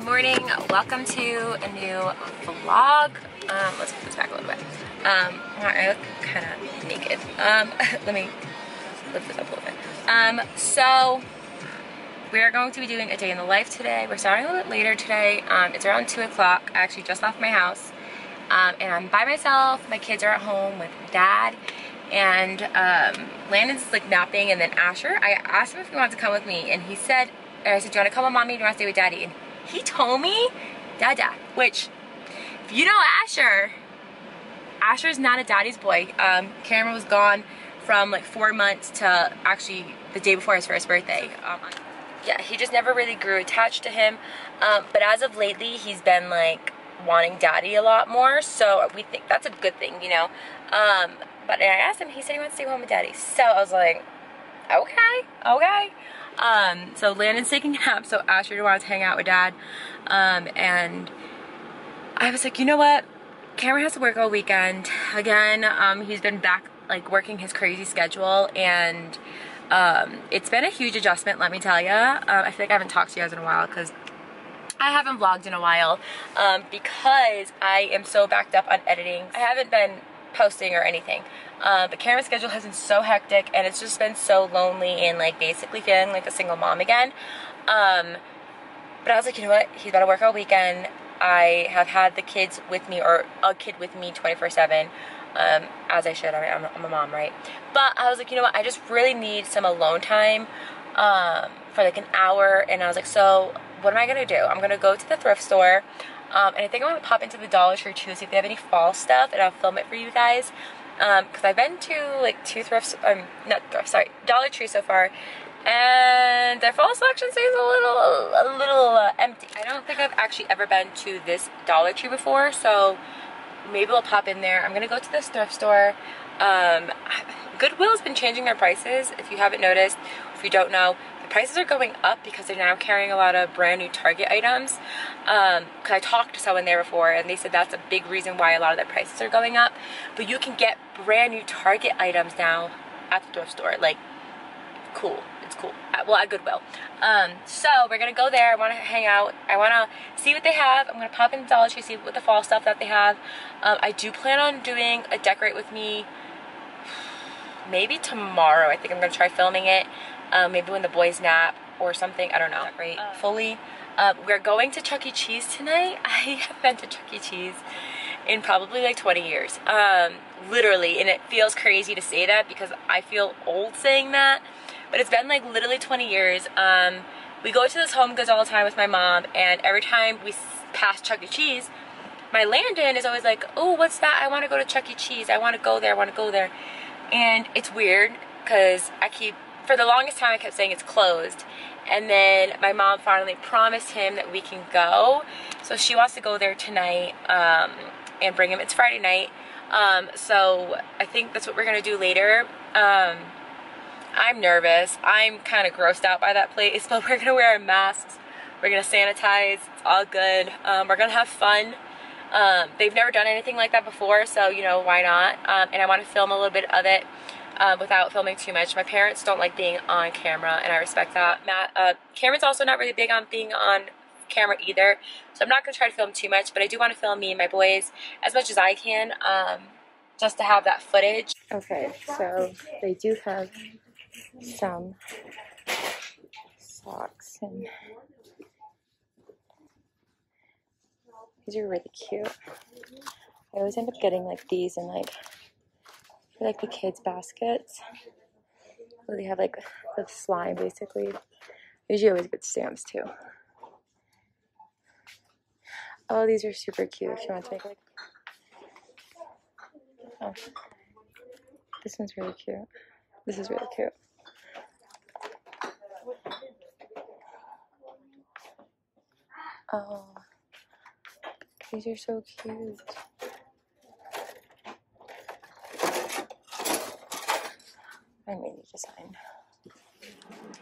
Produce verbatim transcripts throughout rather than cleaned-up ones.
Good morning, welcome to a new vlog. Um, let's put this back a little bit. Um, I look kind of naked. Um, let me lift this up a little bit. Um, so we are going to be doing a day in the life today. We're starting a little bit later today. Um, it's around two o'clock. I actually just left my house um, and I'm by myself. My kids are at home with Dad. And um, Landon's like napping, and then Asher, I asked him if he wanted to come with me, and he said, and I said, do you want to come with Mommy, do you want to stay with Daddy? And he told me, Dada, which, if you know Asher, Asher's not a daddy's boy. Um, Cameron was gone from like four months to actually the day before his first birthday. Um, yeah, he just never really grew attached to him, um, but as of lately, he's been like wanting Daddy a lot more, so we think that's a good thing, you know? Um, But I asked him, he said he wants to stay home with Daddy. So I was like, okay, okay. Um, so Landon's taking a nap, so Asher wants to hang out with Dad. Um, and I was like, you know what? Cameron has to work all weekend. Again, um, he's been back, like, working his crazy schedule. And um, it's been a huge adjustment, let me tell you. Um, I feel like I haven't talked to you guys in a while because I haven't vlogged in a while um, because I am so backed up on editing. I haven't been posting or anything, uh, but Cameron's schedule has been so hectic, and it's just been so lonely and like basically feeling like a single mom again. Um, but I was like, you know what? He's got to work all weekend. I have had the kids with me, or a kid with me, twenty-four seven, um, as I should. I mean, I'm, I'm a mom, right? But I was like, you know what? I just really need some alone time um, for like an hour. And I was like, so what am I gonna do? I'm gonna go to the thrift store. Um, and I think I'm going to pop into the Dollar Tree too, see if they have any fall stuff, and I'll film it for you guys. Um, because I've been to like two thrifts, um, not thrift, sorry, Dollar Tree so far, and their fall selection seems a little, a little uh, empty. I don't think I've actually ever been to this Dollar Tree before, so maybe we'll pop in there. I'm going to go to this thrift store. Um, Goodwill has been changing their prices, if you haven't noticed, if you don't know. Prices are going up because they're now carrying a lot of brand new Target items. Um, cause I talked to someone there before and they said that's a big reason why a lot of their prices are going up. But you can get brand new Target items now at the thrift store. Like, cool, it's cool. At, well, at Goodwill. Um, so we're gonna go there. I wanna hang out. I wanna see what they have. I'm gonna pop into Dollar Tree, see what the fall stuff that they have. Um, I do plan on doing a decorate with me maybe tomorrow. I think I'm gonna try filming it. Um, maybe when the boys nap or something, I don't know, right? Uh, Fully. Uh, we're going to Chuck E. Cheese tonight. I have been to Chuck E. Cheese in probably like twenty years. Um, literally, and it feels crazy to say that because I feel old saying that, but it's been like literally twenty years. Um, we go to this Home Goods all the time with my mom, and every time we pass Chuck E. Cheese, my Landon is always like, oh, what's that? I want to go to Chuck E. Cheese. I want to go there. I want to go there. And it's weird because I keep, for the longest time I kept saying it's closed, and then my mom finally promised him that we can go, so she wants to go there tonight um, and bring him. It's Friday night, um, so I think that's what we're gonna do later. um, I'm nervous, I'm kinda grossed out by that place, but we're gonna wear our masks, we're gonna sanitize, it's all good. Um, we're gonna have fun. Um, they've never done anything like that before, so you know, why not? Um, and I want to film a little bit of it. Uh, without filming too much. My parents don't like being on camera, and I respect that. Matt, uh, Cameron's also not really big on being on camera either, so I'm not going to try to film too much, but I do want to film me and my boys as much as I can, um, just to have that footage. Okay, so they do have some socks, and these are really cute. I always end up getting like these and like like the kids' baskets where they have like the slime basically. Usually always get stamps too. Oh, these are super cute if you want to make like, oh, this one's really cute. This is really cute. Oh, these are so cute. I need to sign.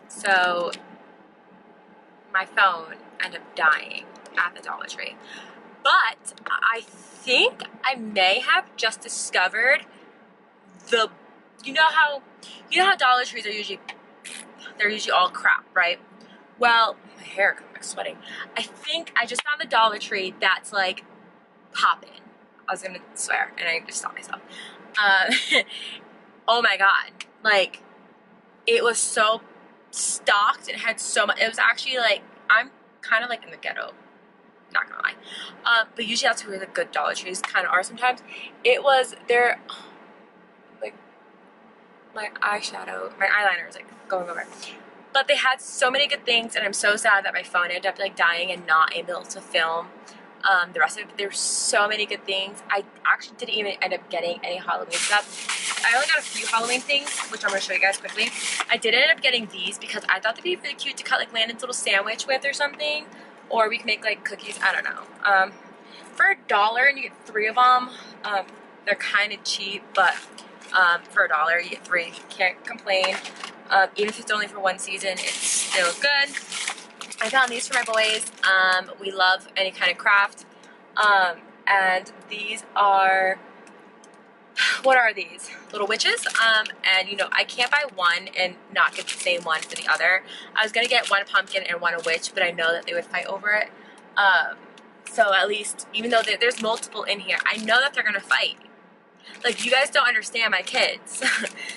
So my phone ended up dying at the Dollar Tree, but I think I may have just discovered the, you know how, you know how Dollar Trees are usually, they're usually all crap, right? Well, my hair, 'cause I'm sweating. I think I just found the Dollar Tree that's like poppin'. I was gonna swear and I just stopped myself. Uh, oh my God. Like, it was so stocked. It had so much. It was actually like, I'm kind of like in the ghetto. Not gonna lie. Uh, but usually that's where the good Dollar Trees kind of are sometimes. It was their, like, my eyeshadow, my eyeliner was like going over. But they had so many good things, and I'm so sad that my phone ended up like dying and not able to film um, the rest of it. But there were so many good things. I actually didn't even end up getting any Halloween stuff. I only got a few Halloween things, which I'm gonna show you guys quickly. I did end up getting these because I thought they'd be really cute to cut like Landon's little sandwich with or something. Or we can make like cookies, I don't know. Um, for a dollar and you get three of them, um, they're kind of cheap, but um, for a dollar you get three, can't complain. Um, even if it's only for one season, it's still good. I found these for my boys. Um, we love any kind of craft. Um, and these are, what are these? Little witches. Um, and you know, I can't buy one and not get the same one for the other. I was gonna get one pumpkin and one a witch, but I know that they would fight over it. Um, so at least, even though there's multiple in here, I know that they're gonna fight. Like, you guys don't understand my kids.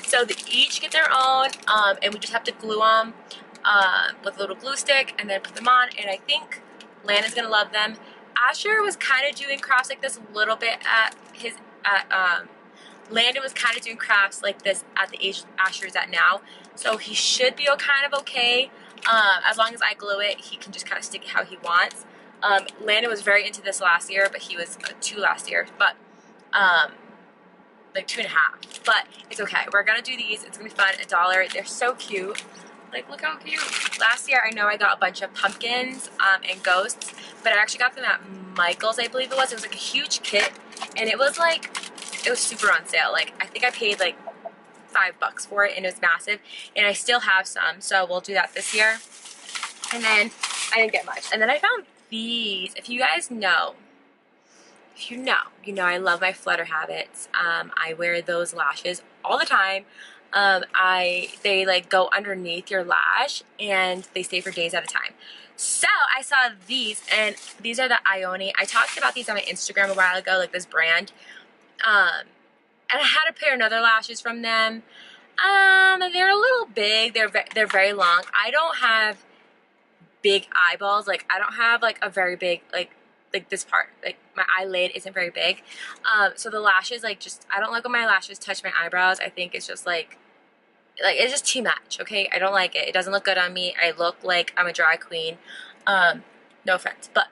So they each get their own, um, and we just have to glue them uh, with a little glue stick and then put them on, and I think Lana's gonna love them. Asher was kind of doing crafts like this a little bit at his, at, um, Landon was kind of doing crafts like this at the age Asher's at now, so he should be kind of okay. Um, as long as I glue it, he can just kind of stick it how he wants. Um, Landon was very into this last year, but he was uh, two last year, but um, like two and a half. But it's okay. We're gonna do these. It's gonna be fun. A dollar. They're so cute. Like, look how cute. Last year, I know I got a bunch of pumpkins um, and ghosts, but I actually got them at Michael's, I believe it was. It was like a huge kit, and it was like. It was super on sale. Like, I think I paid like five bucks for it, and it was massive, and I still have some, so we'll do that this year. And then I didn't get much. And then I found these. If you guys know, if you know, you know I love my Flutter Habits. Um, I wear those lashes all the time. Um, I they like go underneath your lash, and they stay for days at a time. So I saw these, and these are the Iönï. I talked about these on my Instagram a while ago, like this brand. Um, and I had a pair of other lashes from them. Um, they're a little big. They're, ve they're very long. I don't have big eyeballs. Like, I don't have like a very big, like, like this part, like my eyelid isn't very big. Um, so the lashes, like just, I don't like when my lashes touch my eyebrows. I think it's just like, like, it's just too much. Okay. I don't like it. It doesn't look good on me. I look like I'm a drag queen. Um, no offense, but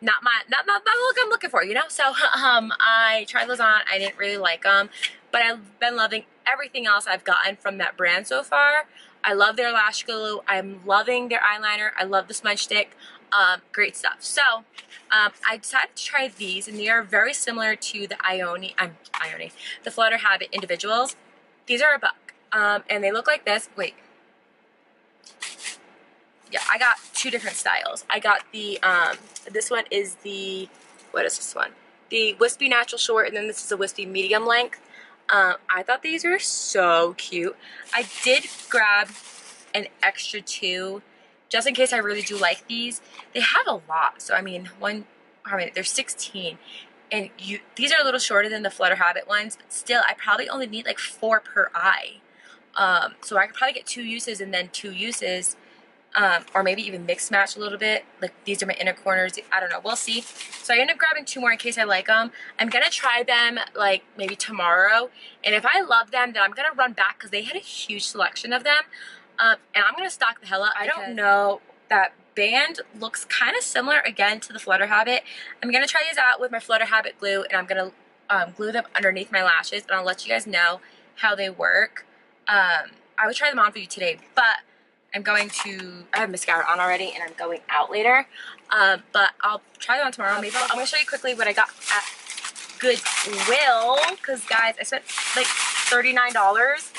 Not my, not, not, not the look I'm looking for, you know? So, um, I tried those on. I didn't really like them, but I've been loving everything else I've gotten from that brand so far. I love their lash glue. I'm loving their eyeliner. I love the smudge stick. Um, great stuff. So, um, I decided to try these, and they are very similar to the Iönï, I'm Iönï, the Flutter Habit individuals. These are a buck, um, and they look like this. Wait. Yeah, I got two different styles. I got the, um, this one is the, what is this one? The wispy natural short, and then this is a wispy medium length. Um, I thought these were so cute. I did grab an extra two, just in case I really do like these. They have a lot, so I mean, one, I mean, there's sixteen. And you, these are a little shorter than the Flutter Habit ones, but still, I probably only need like four per eye. Um, so I could probably get two uses and then two uses. Um, or maybe even mix match a little bit. Like, these are my inner corners. I don't know. We'll see. So I end up grabbing two more in case I like them. I'm going to try them, like, maybe tomorrow. And if I love them, then I'm going to run back because they had a huge selection of them. Um, and I'm going to stock the hell up. I don't know. That band looks kind of similar, again, to the Flutter Habit. I'm going to try these out with my Flutter Habit glue. And I'm going to um, glue them underneath my lashes. And I'll let you guys know how they work. Um, I would try them on for you today. But I'm going to, I have mascara on already, and I'm going out later, um, but I'll try them on tomorrow. Maybe I'm going to show you quickly what I got at Goodwill, because, guys, I spent like thirty-nine dollars,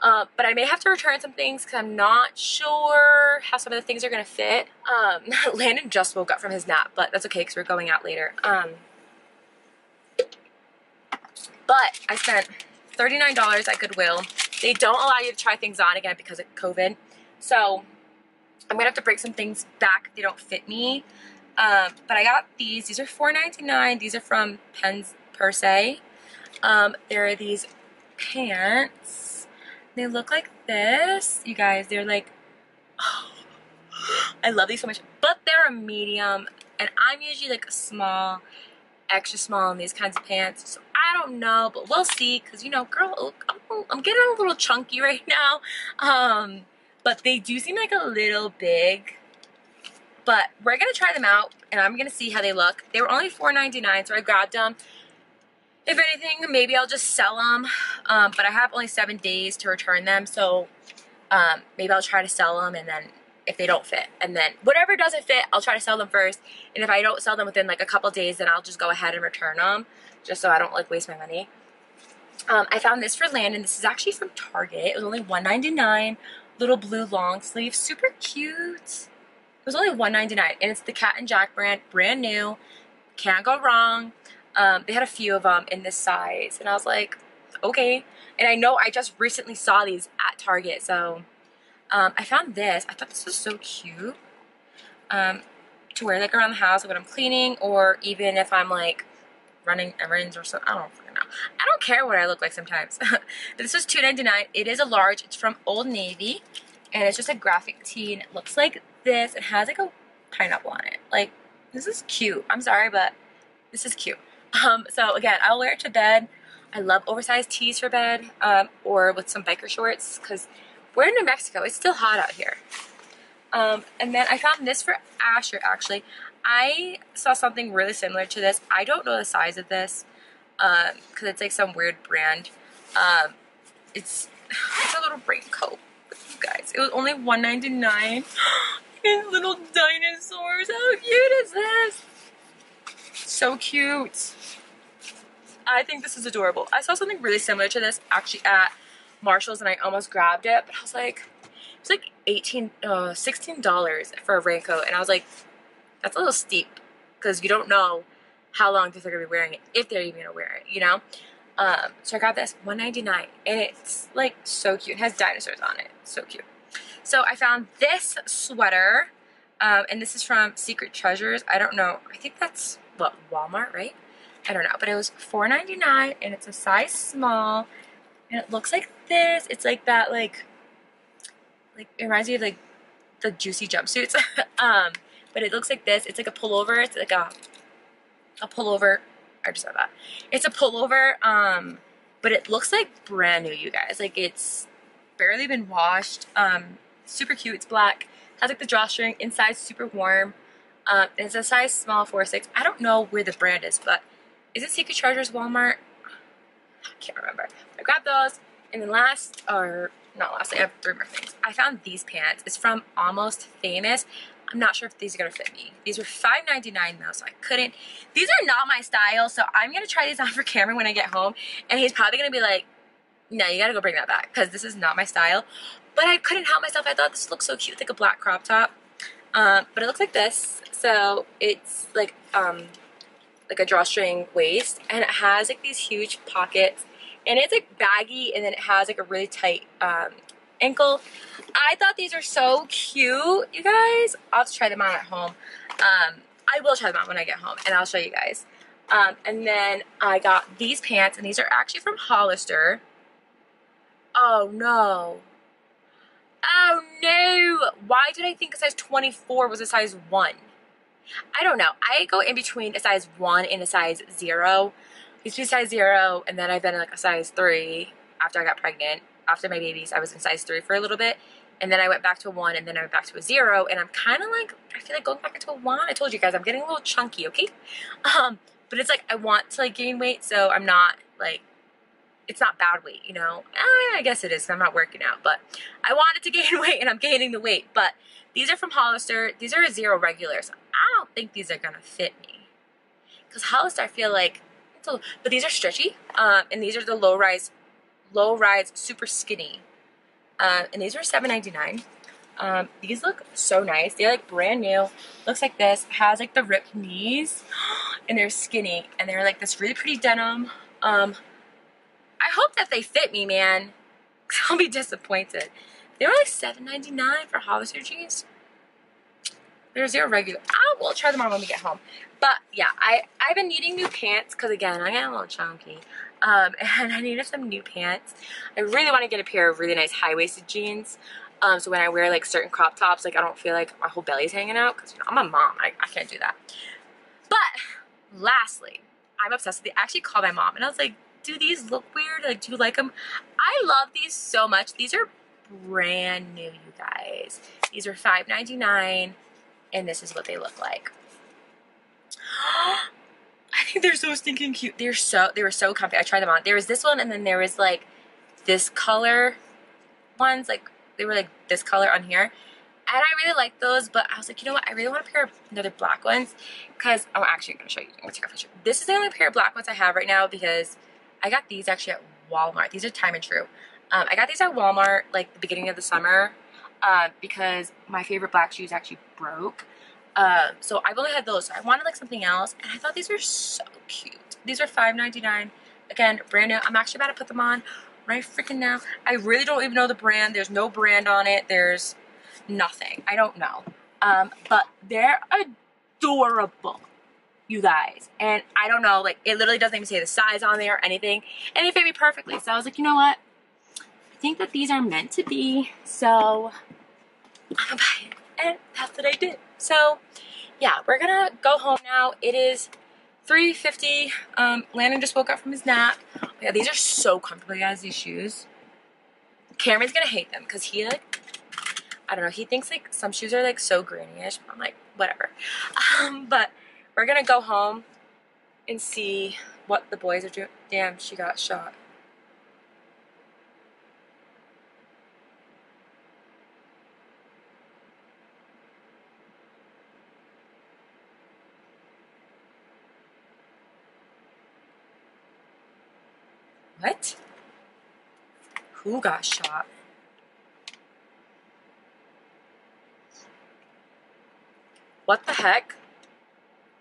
uh, but I may have to return some things because I'm not sure how some of the things are going to fit. Um, Landon just woke up from his nap, but that's okay because we're going out later. Um, but I spent thirty-nine dollars at Goodwill. They don't allow you to try things on again because of COVID. So I'm gonna have to break some things back if they don't fit me. Um, but I got these. These are four ninety-nine. These are from Pens Per Se. Um, there are these pants. They look like this. You guys, they're like, oh, I love these so much. But they're a medium, and I'm usually like a small, extra small in these kinds of pants. So I don't know, but we'll see. Cause you know, girl, I'm getting a little chunky right now. Um, but they do seem like a little big. But we're gonna try them out, and I'm gonna see how they look. They were only four ninety-nine, so I grabbed them. If anything, maybe I'll just sell them. Um, but I have only seven days to return them, so um, maybe I'll try to sell them, and then if they don't fit, and then whatever doesn't fit, I'll try to sell them first. And if I don't sell them within like a couple days, then I'll just go ahead and return them, just so I don't like waste my money. Um, I found this for Landon. This is actually from Target. It was only one ninety-nine. Little blue long sleeve, super cute. It was only one ninety-nine, and it's the Cat and Jack brand, brand new. Can't go wrong. Um, they had a few of them in this size, and I was like, okay. And I know I just recently saw these at Target, so um, I found this. I thought this was so cute um, to wear like around the house when I'm cleaning, or even if I'm like running errands or something. I don't fucking know. I don't care what I look like sometimes. This was two ninety-nine. It is a large. It's from Old Navy, and it's just a graphic tee, and it looks like this. It has like a pineapple on it. Like, this is cute. I'm sorry, but this is cute. Um, so again, I'll wear it to bed. I love oversized tees for bed, um, or with some biker shorts, because we're in New Mexico. It's still hot out here. Um, and then I found this for Asher, actually. I saw something really similar to this. I don't know the size of this, um, because it's like some weird brand. Um, it's, it's a little raincoat, you guys. It was only one ninety-nine. And little dinosaurs. How cute is this? So cute. I think this is adorable. I saw something really similar to this actually at Marshall's, and I almost grabbed it, but I was like, it's like eighteen, uh, sixteen dollars for a raincoat, and I was like, that's a little steep, because you don't know how long they're gonna be wearing it, if they're even gonna wear it, you know. Um, so I got this one ninety-nine, and it's like so cute. It has dinosaurs on it. So cute. So I found this sweater, um, and this is from Secret Treasures. I don't know. I think that's, what, Walmart, right? I don't know. But it was four ninety-nine, and it's a size small, and it looks like this. It's like that, like, like it reminds me of, like, the juicy jumpsuits. um, but it looks like this. It's like a pullover. It's like a, a pullover. I just said that. It's a pullover, um, but it looks like brand new, you guys. Like, it's barely been washed. Um... Super cute. It's black. Has like the drawstring. Inside super warm. Um, it's a size small, four six. I don't know where the brand is, but is it Secret Treasures, Walmart? I can't remember. I grabbed those. And then last, or not last, I have three more things. I found these pants. It's from Almost Famous. I'm not sure if these are going to fit me. These were five ninety-nine though, so I couldn't. These are not my style, so I'm going to try these on for Cameron when I get home. And he's probably going to be like, no, you got to go bring that back, because this is not my style. But I couldn't help myself. I thought this looked so cute, like a black crop top. Um, but it looks like this. So it's like um, like a drawstring waist, and it has like these huge pockets, and it's like baggy, and then it has like a really tight um, ankle. I thought these are so cute, you guys. I'll have to try them on at home. Um, I will try them on when I get home, and I'll show you guys. Um, and then I got these pants, and these are actually from Hollister. Oh no. Oh no! Why did I think a size twenty-four was a size one? I don't know. I go in between a size one and a size zero. Used to be size zero, and then I've been in like a size three after I got pregnant. After my babies, I was in size three for a little bit, and then I went back to a one, and then I went back to a zero, and I'm kind of like, I feel like going back into a one. I told you guys, I'm getting a little chunky, okay? Um, but it's like I want to like gain weight, so I'm not like. It's not bad weight, you know. I guess it is, because I'm not working out, but I wanted to gain weight, and I'm gaining the weight. But these are from Hollister. These are a zero regular, so I don't think these are gonna fit me. Because Hollister, I feel like, it's a, but these are stretchy, um, and these are the low rise, low rise, super skinny, um, and these were seven ninety-nine. Um, these look so nice. They're like brand new. Looks like this. Has like the ripped knees, and they're skinny, and they're like this really pretty denim. Um, I hope that they fit me, man, because I'll be disappointed. They were like seven ninety-nine for Hollister jeans. There's their regular. I will try them on when we get home. But yeah, I, I've been needing new pants because, again, I got a little chunky. Um, and I needed some new pants. I really want to get a pair of really nice high-waisted jeans. Um, so when I wear, like, certain crop tops, like, I don't feel like my whole belly's hanging out. Because, you know, I'm a mom. I, I can't do that. But lastly, I'm obsessed with the I actually called my mom. And I was like, do these look weird? Like, do you like them? I love these so much. These are brand new, you guys. These are five ninety-nine. And this is what they look like. I think they're so stinking cute. They're so, they were so comfy. I tried them on. There was this one, and then there was like this color ones. Like they were like this color on here. And I really liked those, but I was like, you know what? I really want a pair of another black ones because, oh, actually, I'm going to show you. I'm going to take a picture. This is the only pair of black ones I have right now because I got these actually at Walmart. These are Time and True. Um, I got these at Walmart like the beginning of the summer uh, because my favorite black shoes actually broke. Uh, so I've only had those. So I wanted like something else, and I thought these were so cute. These are five ninety-nine. Again, brand new. I'm actually about to put them on right freaking now. I really don't even know the brand. There's no brand on it. There's nothing. I don't know. Um, but they're adorable, you guys. And I don't know. Like, it literally doesn't even say the size on there or anything. And they fit me perfectly. So I was like, you know what? I think that these are meant to be. So I'm gonna buy it. And that's what I did. So yeah, we're gonna go home now. It is three fifty. Um, Landon just woke up from his nap. Oh, yeah, these are so comfortable, guys, these shoes. Cameron's gonna hate them because he like, I don't know, he thinks like some shoes are like so granny-ish. I'm like, whatever. Um, but we're gonna go home and see what the boys are doing. Damn, she got shot. What? Who got shot? What the heck?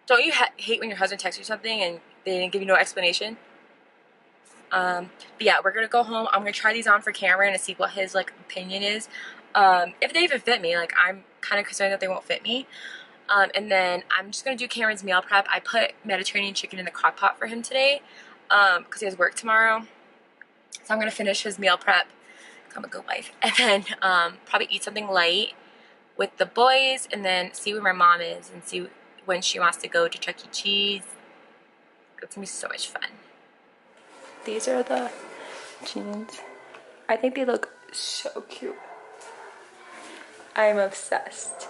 Don't you ha hate when your husband texts you something and they didn't give you no explanation? Um, but yeah, we're gonna go home. I'm gonna try these on for Cameron and see what his like opinion is. Um, if they even fit me, like I'm kind of concerned that they won't fit me. Um, and then I'm just gonna do Cameron's meal prep. I put Mediterranean chicken in the crock pot for him today. Um, cause he has work tomorrow. So I'm going to finish his meal prep. I'm a good wife. And then, um, probably eat something light with the boys and then see where my mom is and see when she wants to go to Chuck E. Cheese. It's going to be so much fun. These are the jeans. I think they look so cute. I'm obsessed.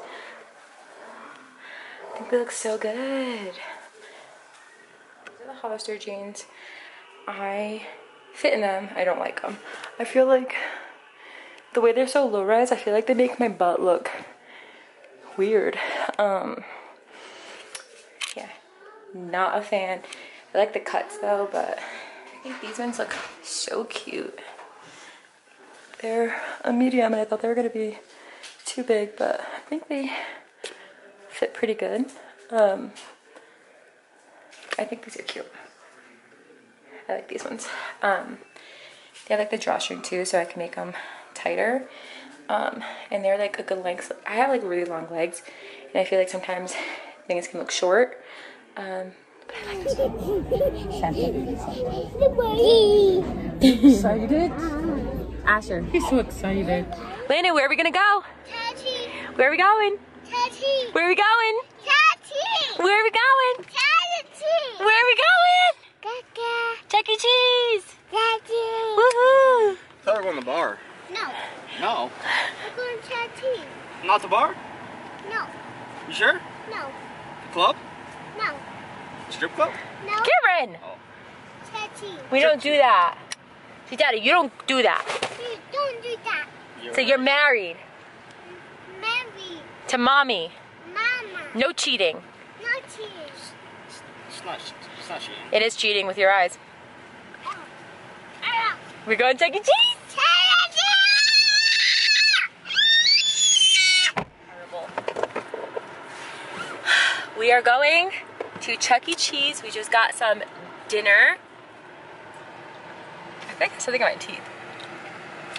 I think they look so good. The Hollister jeans. I fit in them. I don't like them. I feel like the way they're so low rise, I feel like they make my butt look weird. Um, yeah, not a fan. I like the cuts though, but I think these ones look so cute. They're a medium and I thought they were going to be too big, but I think they fit pretty good. Um, I think these are cute. I like these ones. Um, they have like the drawstring too, so I can make them tighter. Um, and they're like a good length. I have like really long legs, and I feel like sometimes things can look short. Um, but I like this one. Excited? Asher. He's so excited. Landon, where are we gonna go? Tati. Where are we going? Tati. Where are we going? Tati. Where are we going? Tati. Where are we going? Gaga. Chuck E. Cheese. Daddy. Woohoo. I thought we were going to the bar. No. No. We're going to Chuck E. Cheese. Not the bar? No. You sure? No. The club? No. The strip club? No. Cameron. Oh. Chuck E. Cheese. We don't do that. See, Daddy, you don't do that. You don't do that. You're so right. You're married. Married. To Mommy. Mama. No cheating. No cheating. It's not, it's not cheating. It is cheating with your eyes. Oh. Oh. We're going to Chuck E. Cheese. Terrible. We are going to Chuck E. Cheese. We just got some dinner. I think I got something on my teeth.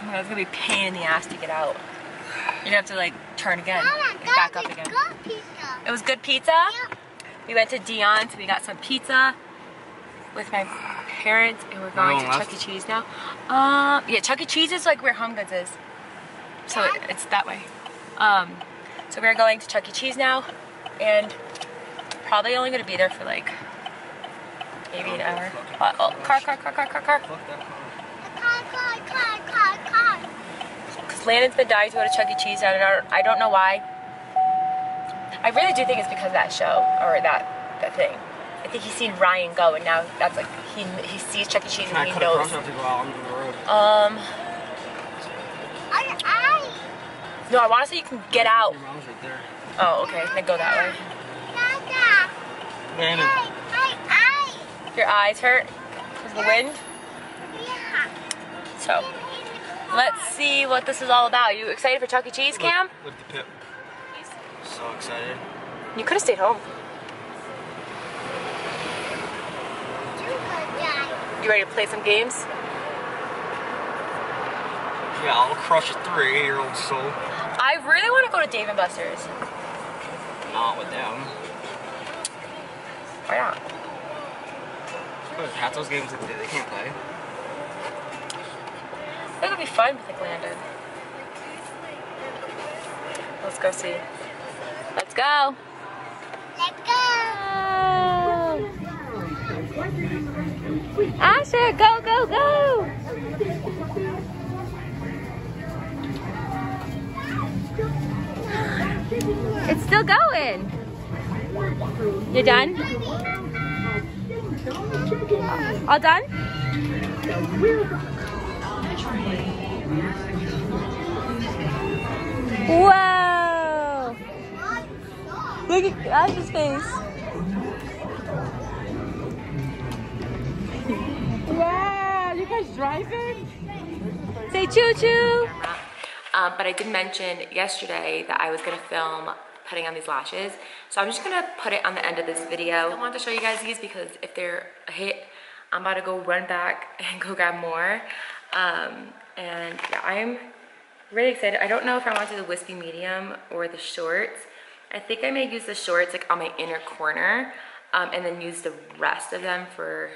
Oh my God, it's gonna be a pain in the ass to get out. You're gonna have to like turn again, Mama, back up again. Good pizza. It was good pizza? Yep. We went to Dion's, we got some pizza with my parents, and we're going to Chuck E. Cheese now. Um, yeah, Chuck E. Cheese is like where Home Goods is. So it, it's that way. Um, so we're going to Chuck E. Cheese now, and probably only gonna be there for like maybe an hour. Oh, oh, car, car, car, car, car, car. Car, car, car, car, car. Because Landon's been dying to go to Chuck E. Cheese, and I don't, I don't know why. I really do think it's because of that show, or that, that thing. I think he's seen Ryan go, and now that's like, he, he sees Chuck E. Cheese and he knows. Can I cut across to go out onto the road? Um. No, I want to say you can get out. Your mom's right there. Oh, okay. Then go that way. Landon. Your eyes hurt because of the wind? Yeah. So, let's see what this is all about. You excited for Chuck E. Cheese, Cam? Look, look the pip. So excited. You could have stayed home. You ready to play some games? Yeah, I'll crush a three-year-old soul. I really want to go to Dave and Buster's. Not with them. Why not? Half those games they can't play. That would be fun with like Landon. Let's go see. Let's go. Let's go. Asher, go, go, go. It's still going. You're done? All done? Wow! Look at Ash's face. Wow! You guys driving? Say choo choo. Um, but I did mention yesterday that I was gonna film putting on these lashes, so I'm just gonna put it on the end of this video. I wanted to show you guys these because if they're a hit, I'm about to go run back and go grab more. Um, and yeah, I'm really excited. I don't know if I want to do the wispy medium or the shorts. I think I may use the shorts like on my inner corner, um, and then use the rest of them for,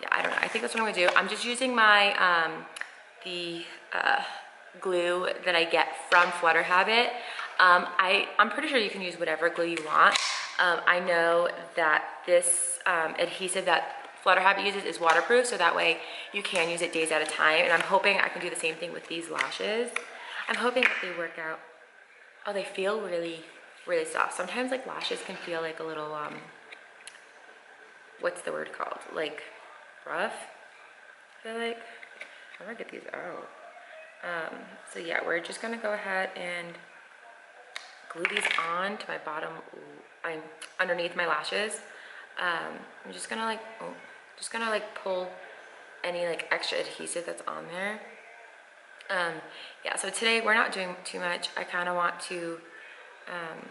yeah, I don't know. I think that's what I'm gonna do. I'm just using my, um, the uh, glue that I get from Flutter Habit. Um, I, I'm pretty sure you can use whatever glue you want. Um, I know that this um, adhesive that Flutter Habit uses is waterproof, so that way you can use it days at a time. And I'm hoping I can do the same thing with these lashes. I'm hoping that they work out. Oh, they feel really, really soft. Sometimes like lashes can feel like a little, um, what's the word called? Like rough, I feel like. How do I get these out? Um, so yeah, we're just gonna go ahead and glue these on to my bottom, I'm underneath my lashes. Um, I'm just gonna like, oh, just gonna like pull any like extra adhesive that's on there. Um, yeah, so today we're not doing too much. I kind of want to um,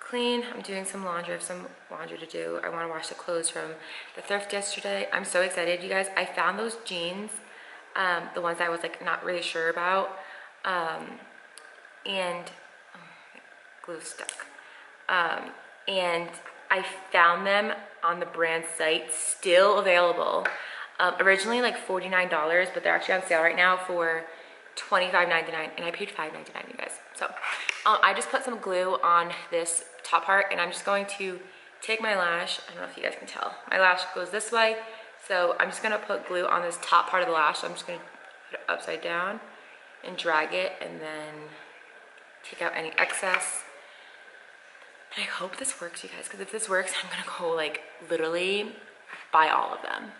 clean. I'm doing some laundry. I have some laundry to do. I want to wash the clothes from the thrift yesterday. I'm so excited, you guys. I found those jeans, um, the ones I was like not really sure about. Um, and oh, glue stuck. Um, and I found them on the brand site, still available. Um, originally like forty-nine dollars, but they're actually on sale right now for twenty-five ninety-nine, and I paid five ninety-nine, you guys. So um, I just put some glue on this top part, and I'm just going to take my lash. I don't know if you guys can tell. My lash goes this way, so I'm just gonna put glue on this top part of the lash. So I'm just gonna put it upside down and drag it, and then take out any excess. And I hope this works, you guys, because if this works, I'm gonna go like literally buy all of them.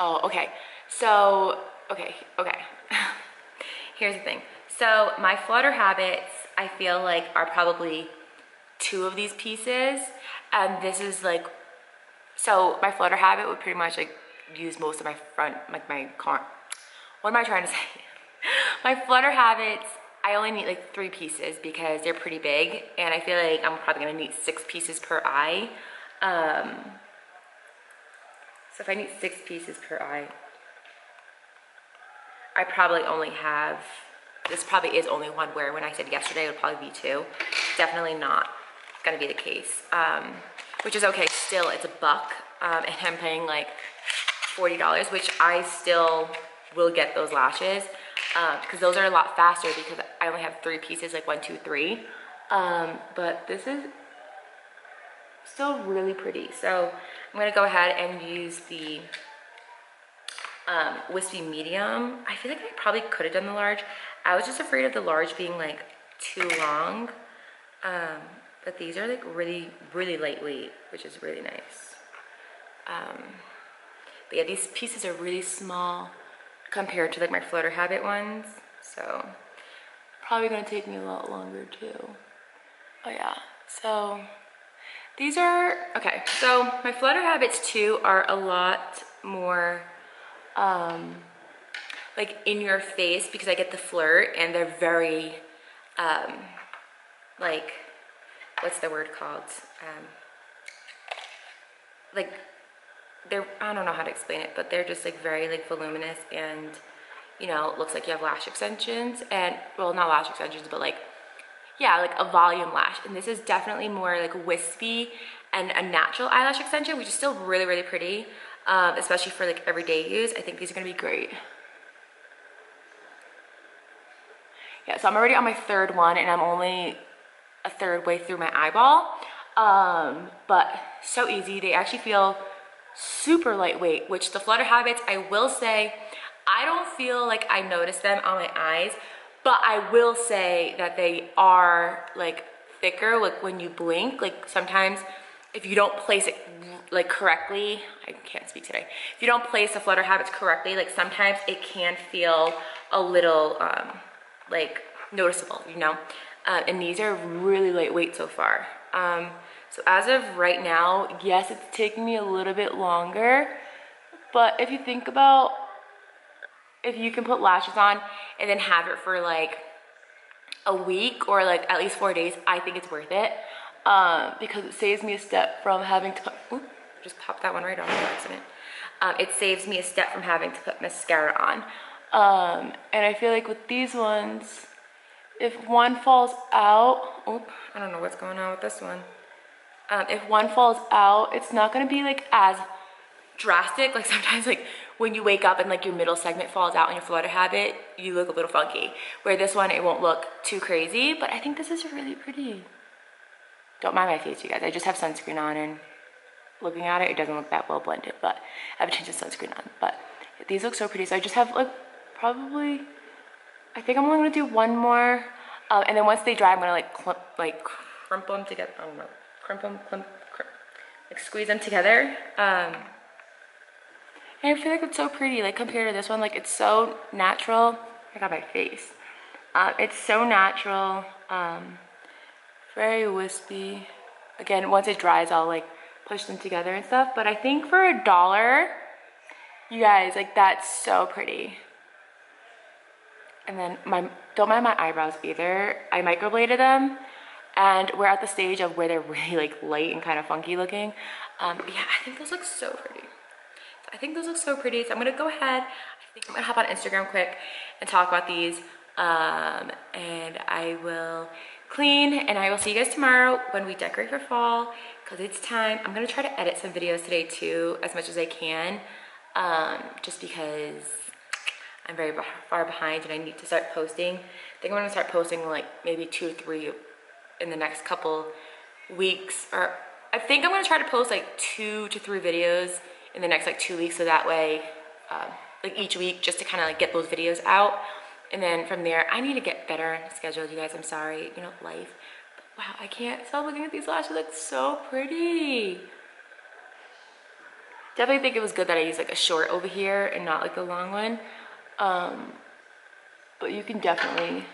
Oh, okay. So, okay, okay. Here's the thing. So my Flutter Habits, I feel like are probably two of these pieces. And this is like, so my Flutter Habit would pretty much like use most of my front, like my car. What am I trying to say? My Flutter Habits, I only need like three pieces because they're pretty big, and I feel like I'm probably gonna need six pieces per eye. Um, So if I need six pieces per eye, I probably only have, this probably is only one, where when I said yesterday it would probably be two. Definitely not gonna be the case, um, which is okay. Still, it's a buck, um, and I'm paying like forty dollars, which I still will get those lashes, because um, those are a lot faster because I only have three pieces, like one, two, three. Um, but this is still really pretty. So I'm gonna go ahead and use the um, wispy medium. I feel like I probably could have done the large. I was just afraid of the large being like too long. Um, but these are like really, really lightweight, which is really nice. Um, but yeah, these pieces are really small compared to like my Flutter Habit ones. So probably gonna take me a lot longer too. Oh yeah, so these are, okay, so my Flutter Habits too are a lot more um, like in your face, because I get the flirt, and they're very um, like, what's the word called? Um, like they're, I don't know how to explain it, but they're just like very like voluminous, and you know, it looks like you have lash extensions, and well, not lash extensions, but like, yeah, like a volume lash. And this is definitely more like wispy and a natural eyelash extension, which is still really, really pretty, um, especially for like everyday use. I think these are gonna be great. Yeah, so I'm already on my third one, and I'm only a third way through my eyeball, um, but so easy. They actually feel super lightweight, which the Flutter Habits, I will say, I don't feel like I notice them on my eyes, but I will say that they are like thicker, like when you blink, like sometimes if you don't place it like correctly, I can't speak today. If you don't place the Flutter Habits correctly, like sometimes it can feel a little um, like noticeable, you know? Uh, and these are really lightweight so far. Um, so as of right now, yes, it's taking me a little bit longer, but if you think about, if you can put lashes on and then have it for like a week or like at least four days, I think it's worth it, um, because it saves me a step from having to put, oops, just popped that one right off by accident. Um, it saves me a step from having to put mascara on. Um, and I feel like with these ones, if one falls out, oh, I don't know what's going on with this one. Um, if one falls out, it's not gonna be like as drastic. Like sometimes like when you wake up and like your middle segment falls out on your Flutter Habit, you look a little funky. Where this one, it won't look too crazy, but I think this is really pretty. Don't mind my face, you guys. I just have sunscreen on, and looking at it, it doesn't look that well blended, but I have a tinge of sunscreen on. But these look so pretty. So I just have like probably, I think I'm only gonna do one more. Um, and then once they dry, I'm gonna like clump, like crimp them together. I don't know, crimp them, clump, crimp, like squeeze them together. Um, And I feel like it's so pretty, like compared to this one, like it's so natural. I got my face. Uh, it's so natural, um, very wispy. Again, once it dries, I'll like push them together and stuff. But I think for a dollar, you guys, like that's so pretty. And then my, don't mind my eyebrows either. I microbladed them, and we're at the stage of where they're really like light and kind of funky looking. Um, yeah, I think those look so pretty. I think those look so pretty, so I'm gonna go ahead. I think I'm gonna hop on Instagram quick and talk about these, um, and I will clean, and I will see you guys tomorrow when we decorate for fall, because it's time. I'm gonna try to edit some videos today too, as much as I can, um, just because I'm very far behind and I need to start posting. I think I'm gonna start posting like maybe two or three in the next couple weeks, or I think I'm gonna try to post like two to three videos in the next like two weeks, so that way um, like each week, just to kind of like get those videos out. And then from there, I need to get better scheduled, you guys. I'm sorry, you know, life, but wow, I can't stop looking at these lashes. That's so pretty. Definitely think it was good that I used like a short over here and not like the long one, um, but you can definitely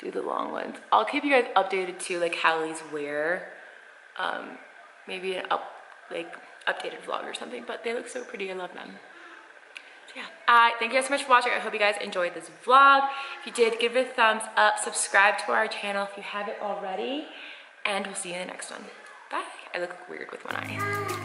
do the long ones. I'll keep you guys updated too, like how these wear, um, maybe an up like updated vlog or something, but they look so pretty. I love them. So yeah, uh, thank you guys so much for watching. I hope you guys enjoyed this vlog. If you did, give it a thumbs up, subscribe to our channel if you haven't already, and we'll see you in the next one. Bye. I look weird with one eye.